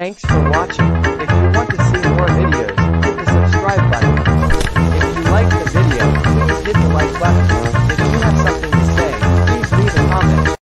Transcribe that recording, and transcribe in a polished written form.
Thanks for watching.